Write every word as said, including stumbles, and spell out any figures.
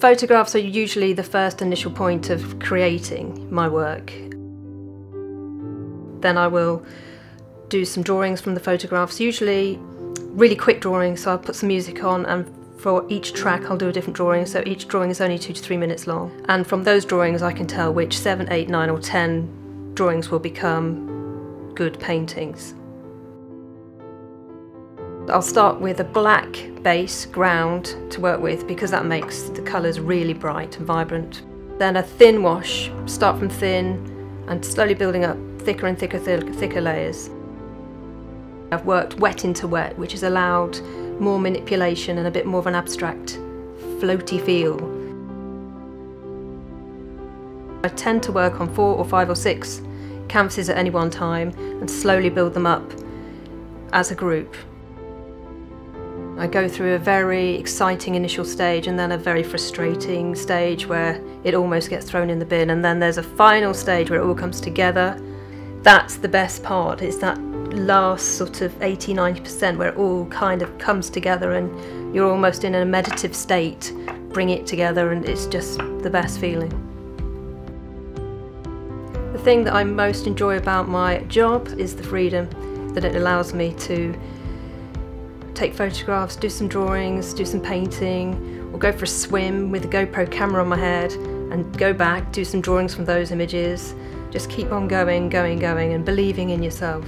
Photographs are usually the first initial point of creating my work. Then I will do some drawings from the photographs, usually really quick drawings, so I'll put some music on, and for each track I'll do a different drawing, so each drawing is only two to three minutes long. And from those drawings I can tell which seven, eight, nine or ten drawings will become good paintings. I'll start with a black base ground to work with because that makes the colours really bright and vibrant. Then a thin wash, start from thin and slowly building up thicker and thicker, thicker, thicker layers. I've worked wet into wet, which has allowed more manipulation and a bit more of an abstract, floaty feel. I tend to work on four or five or six canvases at any one time and slowly build them up as a group. I go through a very exciting initial stage and then a very frustrating stage where it almost gets thrown in the bin, and then there's a final stage where it all comes together. That's the best part, it's that last sort of eighty to ninety percent where it all kind of comes together and you're almost in a meditative state, bring it together, and it's just the best feeling. The thing that I most enjoy about my job is the freedom that it allows me to take photographs, do some drawings, do some painting, or go for a swim with a GoPro camera on my head and go back, do some drawings from those images. Just keep on going, going, going and believing in yourself.